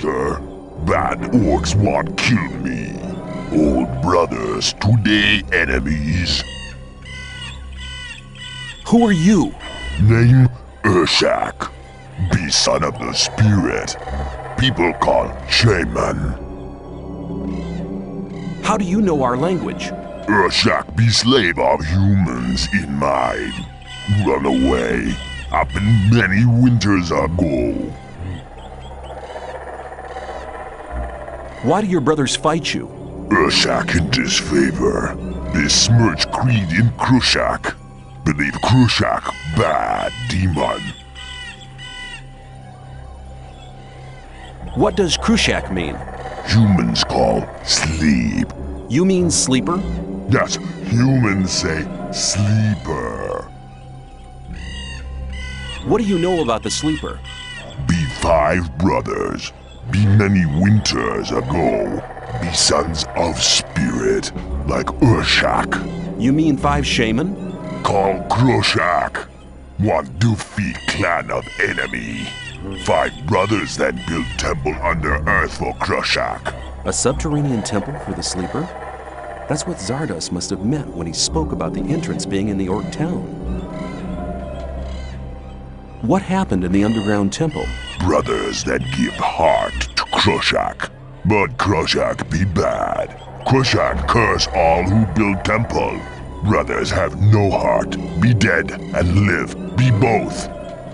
danger. Bad orcs want kill me. Old brothers, today enemies. Who are you? Name Urshak. Be son of the spirit. People call shaman. How do you know our language? Urshak be slave of humans in mind. Run away. Happened many winters ago. Why do your brothers fight you? Urshak in disfavor. They smirch creed in Krushak. Believe Krushak bad demon. What does Krushak mean? Humans call sleep. You mean sleeper? Yes, humans say sleeper. What do you know about the sleeper? Be five brothers. Be many winters ago. Be sons of spirit, like Urshak. You mean five shaman? Call Krushak. One doofy clan of enemy. Five brothers that built temple under earth for Krushak. A subterranean temple for the sleeper? That's what Zardos must have meant when he spoke about the entrance being in the orc town. What happened in the underground temple? Brothers that give heart to Krushak. But Krushak be bad. Krushak curse all who build temple. Brothers have no heart. Be dead and live. Be both.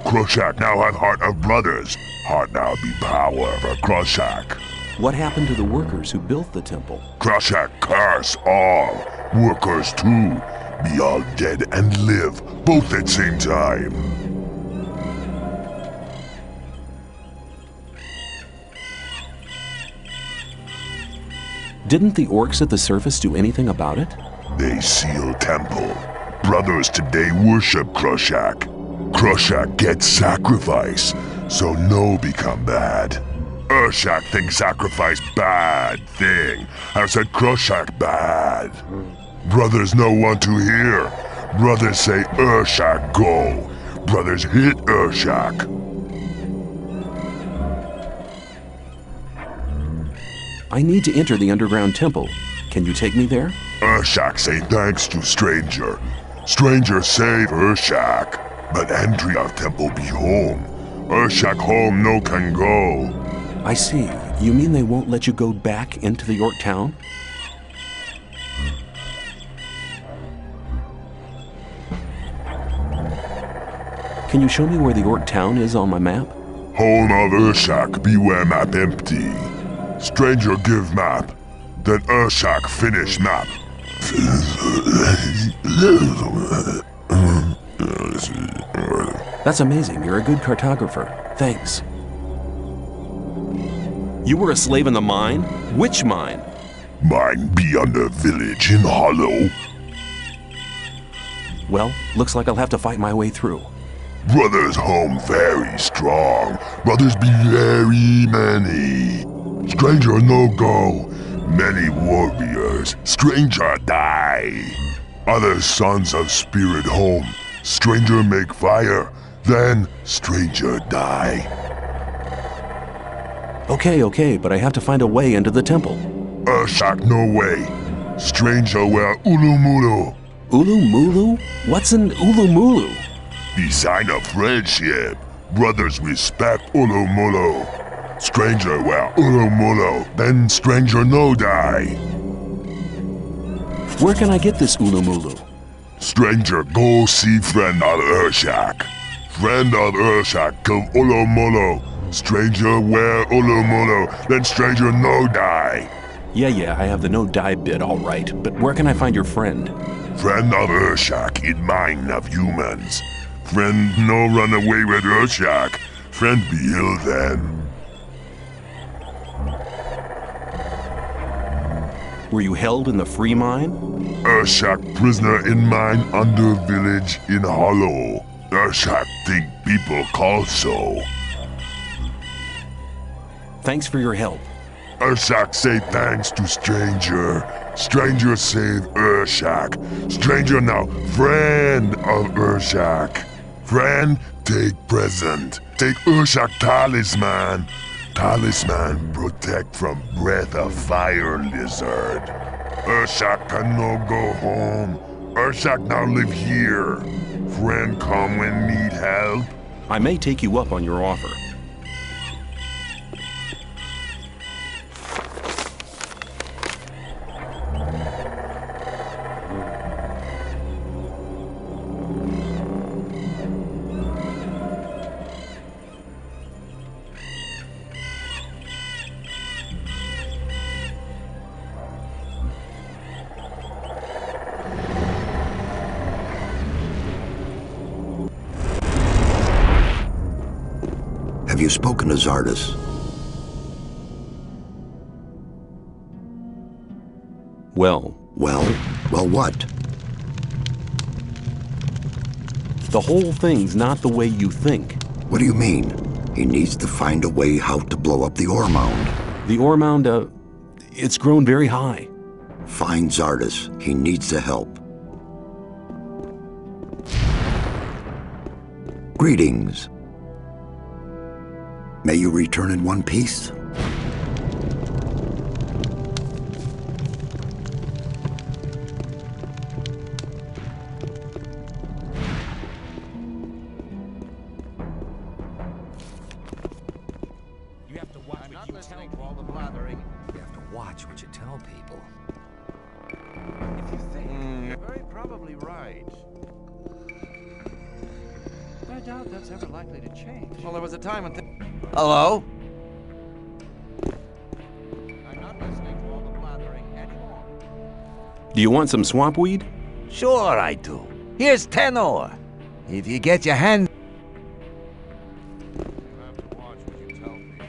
Krushak now have heart of brothers. Heart now be power for Krushak. What happened to the workers who built the temple? Krushak curse all. Workers too. Be all dead and live, both at same time. Didn't the orcs at the surface do anything about it? They seal temple. Brothers today worship Krushak. Krushak gets sacrifice, so no become bad. Urshak thinks sacrifice bad thing. I said Krushak bad. Brothers no want to hear. Brothers say Urshak go. Brothers hit Urshak. I need to enter the underground temple. Can you take me there? Urshak say thanks to stranger. Stranger save Urshak. But entry of temple be home. Urshak home no can go. I see. You mean they won't let you go back into the orc town? Can you show me where the orc town is on my map? Home of Urshak beware map empty. Stranger give map. Then Urshak finish map. That's amazing. You're a good cartographer. Thanks. You were a slave in the mine? Which mine? Mine be under village in Hollow. Well, looks like I'll have to fight my way through. Brothers home very strong. Brothers be very many. Stranger no go. Many warriors. Stranger die. Other sons of spirit home. Stranger make fire, then stranger die. Okay, but I have to find a way into the temple. Urshak no way. Stranger wear Ulu Mulu. Ulu Mulu? What's an Ulu Mulu? The sign of friendship. Brothers respect Ulu Mulu. Stranger wear Ulu Mulu, then stranger no die. Where can I get this Ulu Mulu? Stranger, go see friend of Urshak. Friend of Urshak, kill Ulu Mulu. Stranger, wear Ulu Mulu, then stranger, no die. Yeah, I have the no die bit, all right. But where can I find your friend? Friend of Urshak in mind of humans. Friend, no run away with Urshak. Friend, be ill then. Were you held in the free mine? Urshak prisoner in mine under village in Hollow. Urshak think people call so. Thanks for your help. Urshak say thanks to stranger. Stranger save Urshak. Stranger now friend of Urshak. Friend take present. Take Urshak talisman. Talisman protect from breath of fire lizard. Urshak can no go home. Urshak now live here. Friend come when need help. I may take you up on your offer. Have you spoken to Zardos? Well. Well what? The whole thing's not the way you think. What do you mean? He needs to find a way how to blow up the ore mound. The ore mound, it's grown very high. Find Zardos. He needs the help. Greetings. May you return in one piece? You have to watch what you tell all the blathering. You have to watch what you tell people. If you think, you're very probably right. I doubt that's ever likely to change. Well, there was a time when... Hello? I'm not listening to all the blathering anymore. Do you want some swamp weed? Sure I do. Here's 10 ore. If you get your hand... You have to watch what you tell me.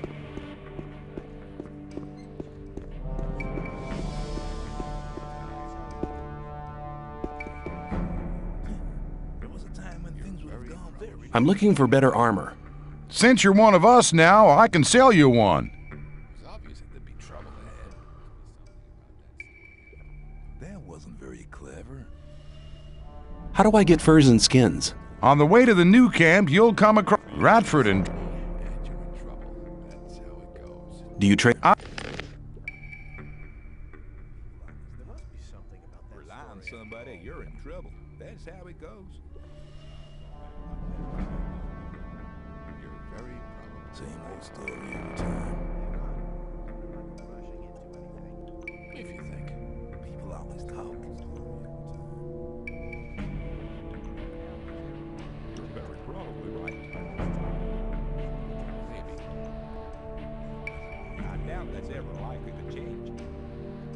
There was a time when things were gone very... I'm looking for better armor. Since you're one of us now, I can sell you one. It was obvious that there'd be trouble ahead. That wasn't very clever. How do I get furs and skins? On the way to the new camp, you'll come across Radford and... you're in trouble. That's how it goes. Do you trade? There must be something about that. Rely on somebody, you're in trouble. That's how it goes. Same old story every time. If you think people always talk. You're very probably right. Maybe. I doubt that's ever likely to change.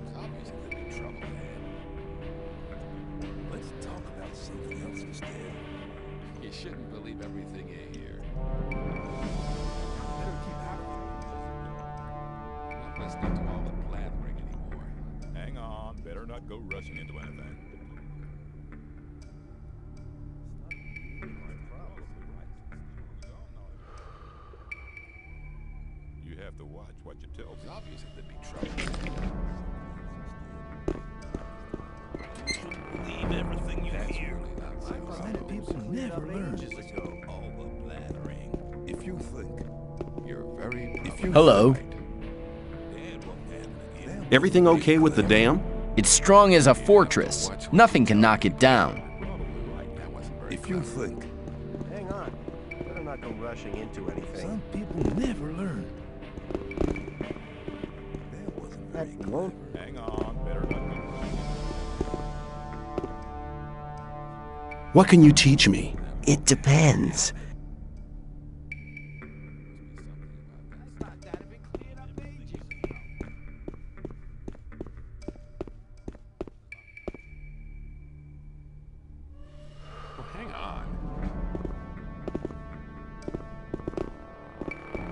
It's obvious that there'd be trouble ahead. Let's talk about something else instead. You shouldn't believe everything you hear. Not to all the blathering anymore. Hang on, better not go rushing into anything. You have to watch what you tell. It's obvious that there'd be trouble. You shouldn't believe everything you hear. I've heard people never learn. All the blathering. If you think you're very... Hello. Everything okay with the dam? It's strong as a fortress. Nothing can knock it down. If you think... Hang on. Better not go rushing into anything. Some people never learn. That wasn't very clever. Hang on. Better not go rushing. What can you teach me? It depends.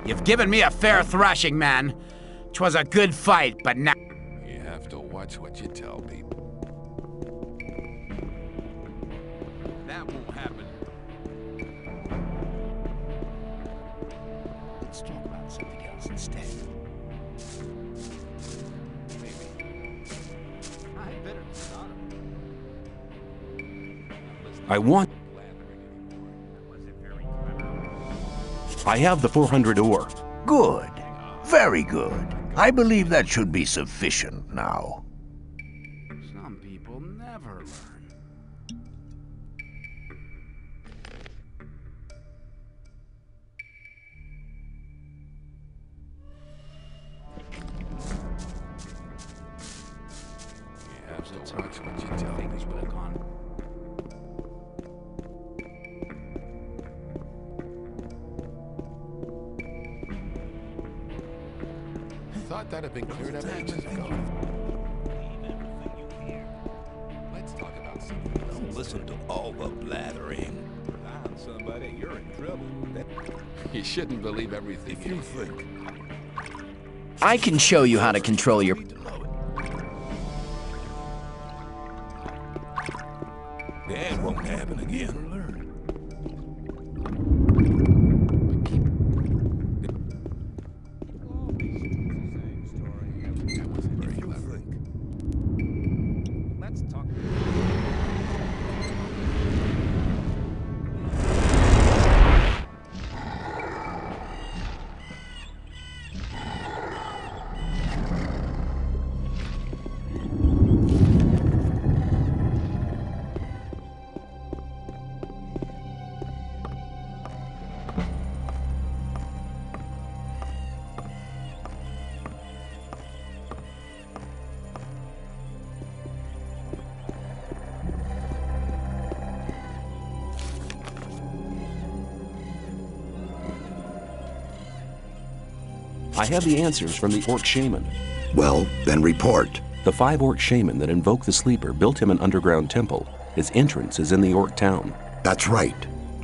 You've given me a fair thrashing, man. 'Twas a good fight, but now... You have to watch what you tell people. That won't happen. Let's talk about something else instead. Maybe. I better stop. I want... I have the 400 ore. Good. Very good. I believe that should be sufficient now. Some people never learn. Yeah, so touch what you tell me, Gorn. Thought that had been cleared up ages ago. Let's talk about something. Don't listen to all the blathering. Find somebody, you're in trouble. You shouldn't believe everything you think. I can show you how to control your. That won't happen again. I have the answers from the Orc Shaman. Well, then report. The 5 Orc Shaman that invoked the Sleeper built him an underground temple. His entrance is in the Orc town. That's right.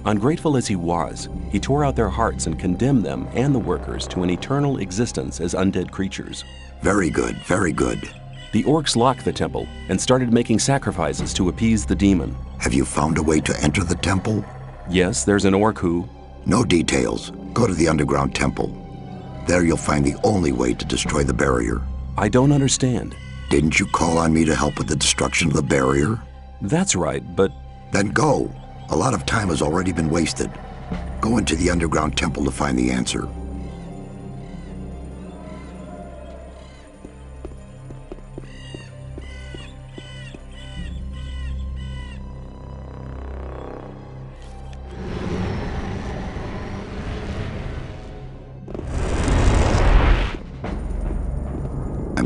Ungrateful as he was, he tore out their hearts and condemned them and the workers to an eternal existence as undead creatures. Very good, very good. The Orcs locked the temple and started making sacrifices to appease the demon. Have you found a way to enter the temple? Yes, there's an Orc who... No details. Go to the underground temple. There you'll find the only way to destroy the barrier. I don't understand. Didn't you call on me to help with the destruction of the barrier? That's right, but... Then go. A lot of time has already been wasted. Go into the underground temple to find the answer.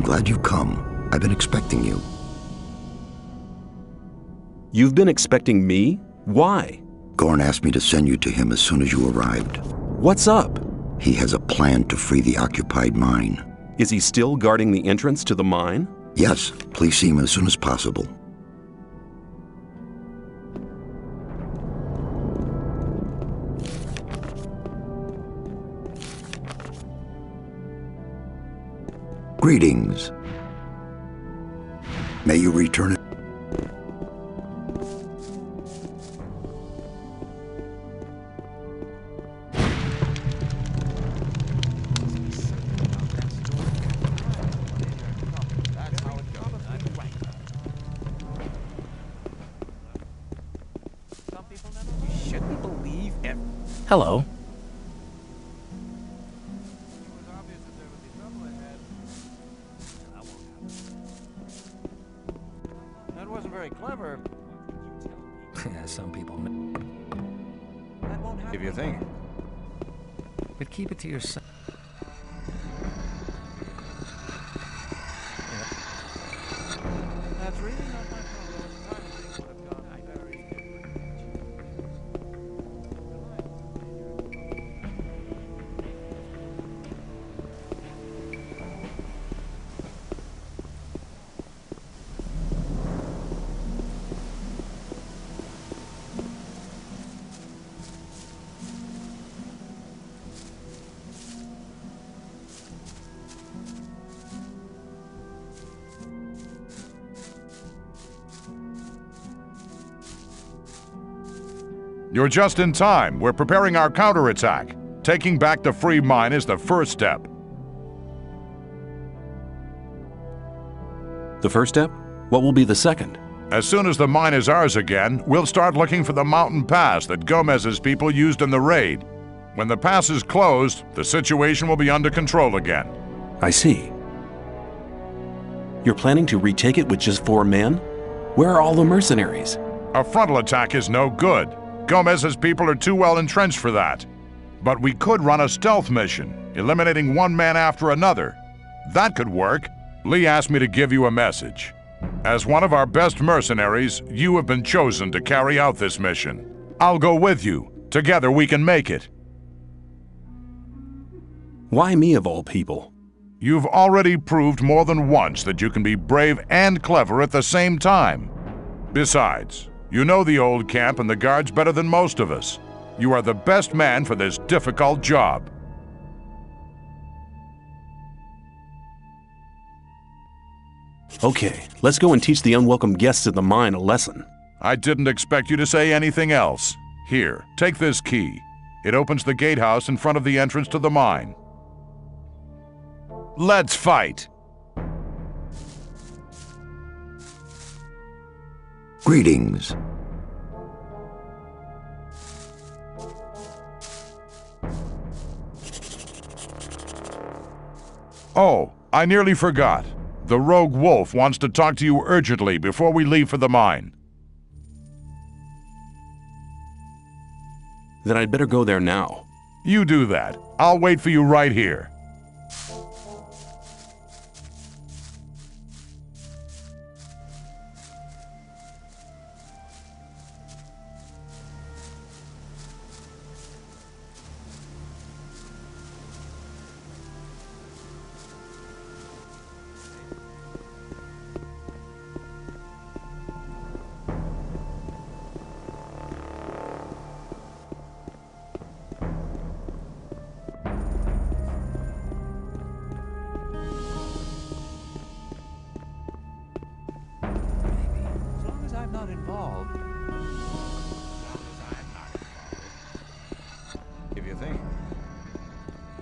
Glad you've come. I've been expecting you. You've been expecting me? Why? Gorn asked me to send you to him as soon as you arrived. What's up? He has a plan to free the occupied mine. Is he still guarding the entrance to the mine? Yes. Please see him as soon as possible. Greetings. May you return it. Hello. Keep it to yourself. That's really not my You're just in time. We're preparing our counterattack. Taking back the free mine is the first step. The first step? What will be the second? As soon as the mine is ours again, we'll start looking for the mountain pass that Gomez's people used in the raid. When the pass is closed, the situation will be under control again. I see. You're planning to retake it with just 4 men? Where are all the mercenaries? A frontal attack is no good. Gomez's people are too well entrenched for that. But we could run a stealth mission, eliminating one man after another. That could work. Lee asked me to give you a message. As one of our best mercenaries, you have been chosen to carry out this mission. I'll go with you. Together we can make it. Why me of all people? You've already proved more than once that you can be brave and clever at the same time. Besides, you know the old camp and the guards better than most of us. You are the best man for this difficult job. Okay, let's go and teach the unwelcome guests at the mine a lesson. I didn't expect you to say anything else. Here, take this key. It opens the gatehouse in front of the entrance to the mine. Let's fight! Greetings. Oh, I nearly forgot. The rogue wolf wants to talk to you urgently before we leave for the mine. Then I'd better go there now. You do that. I'll wait for you right here.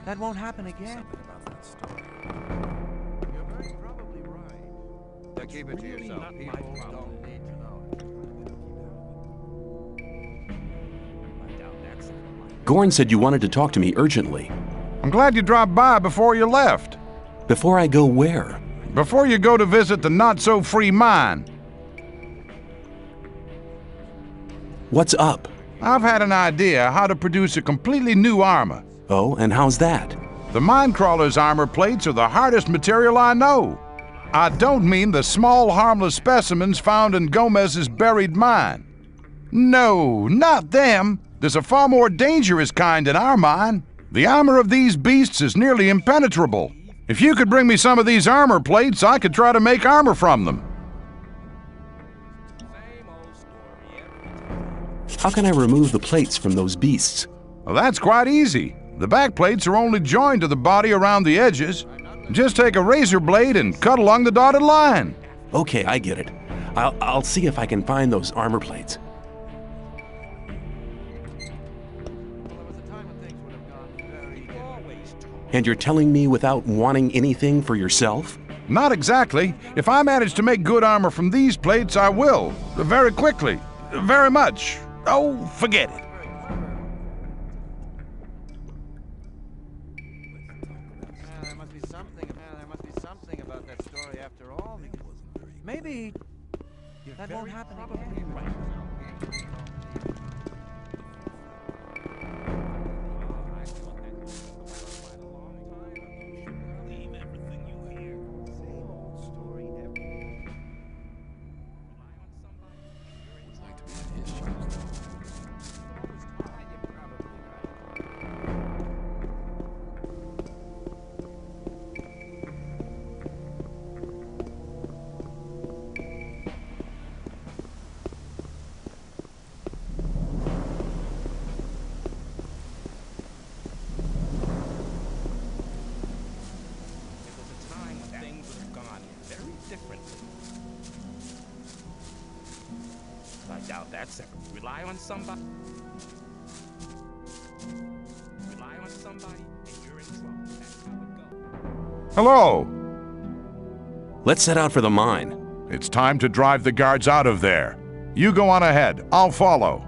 That won't happen again. About that story. You're very probably right. Now keep it to yourself. People don't need to know. Gorn said you wanted to talk to me urgently. I'm glad you dropped by before you left. Before I go where? Before you go to visit the not-so-free mine. What's up? I've had an idea how to produce a completely new armor. Oh, and how's that? The Minecrawler's armor plates are the hardest material I know. I don't mean the small, harmless specimens found in Gomez's buried mine. No, not them. There's a far more dangerous kind in our mine. The armor of these beasts is nearly impenetrable. If you could bring me some of these armor plates, I could try to make armor from them. How can I remove the plates from those beasts? Well, that's quite easy. The back plates are only joined to the body around the edges. Just take a razor blade and cut along the dotted line. Okay, I get it. I'll see if I can find those armor plates. And you're telling me without wanting anything for yourself? Not exactly. If I manage to make good armor from these plates, I will. Very quickly. Very much. Oh, forget it. Maybe that won't happen again. Rely on somebody and you're in trouble. That's how it goes. Hello. Let's set out for the mine. It's time to drive the guards out of there. You go on ahead. I'll follow.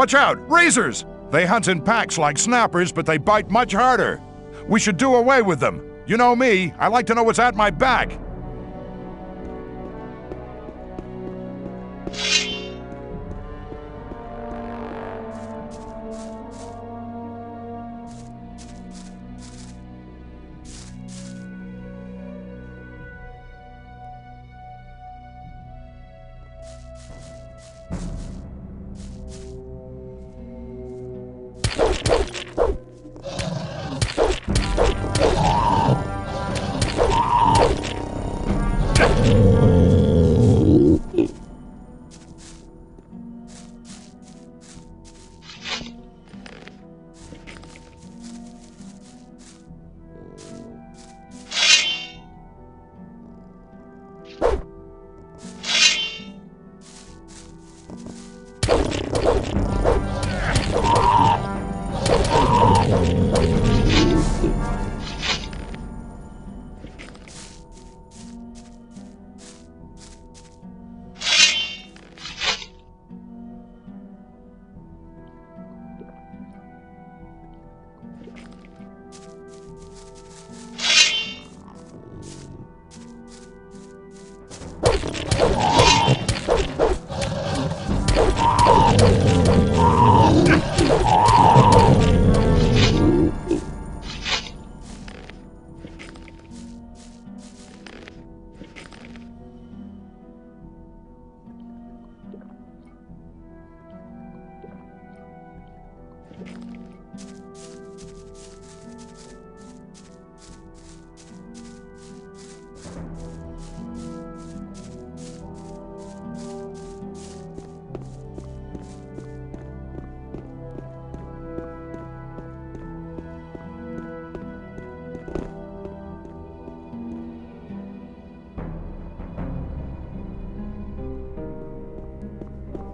Watch out! Razors! They hunt in packs like snappers, but they bite much harder. We should do away with them. You know me, I like to know what's at my back.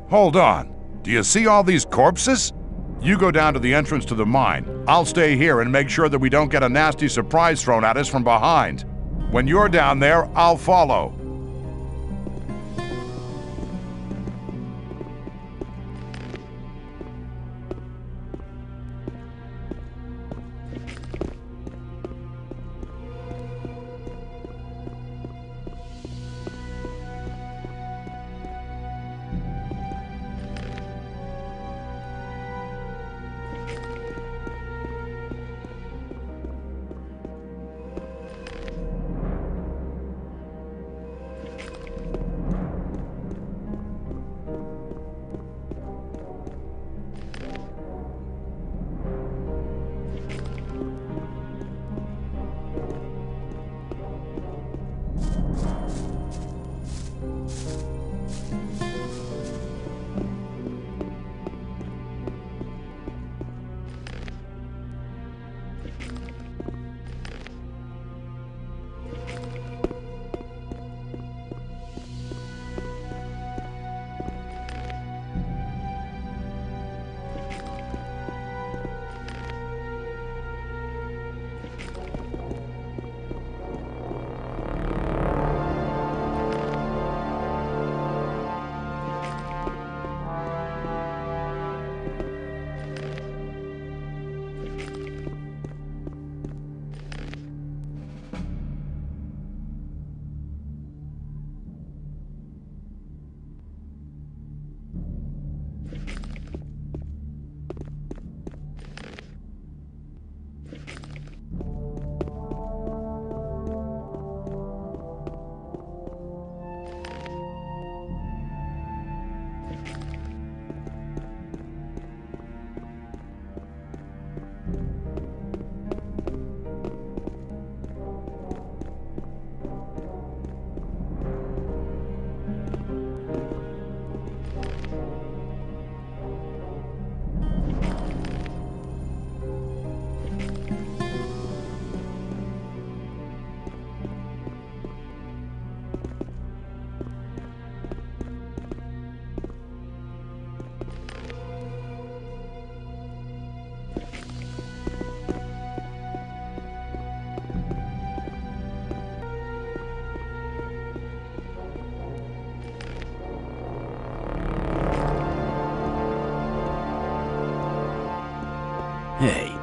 Hold on. Do you see all these corpses? You go down to the entrance to the mine. I'll stay here and make sure that we don't get a nasty surprise thrown at us from behind. When you're down there, I'll follow.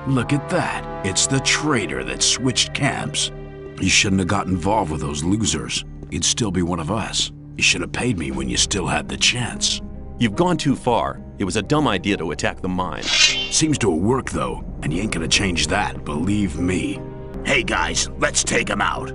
Look at that. It's the traitor that switched camps. You shouldn't have got involved with those losers. You'd still be one of us. You should have paid me when you still had the chance. You've gone too far. It was a dumb idea to attack the mine. Seems to have worked though, and you ain't gonna change that, believe me. Hey guys, let's take him out.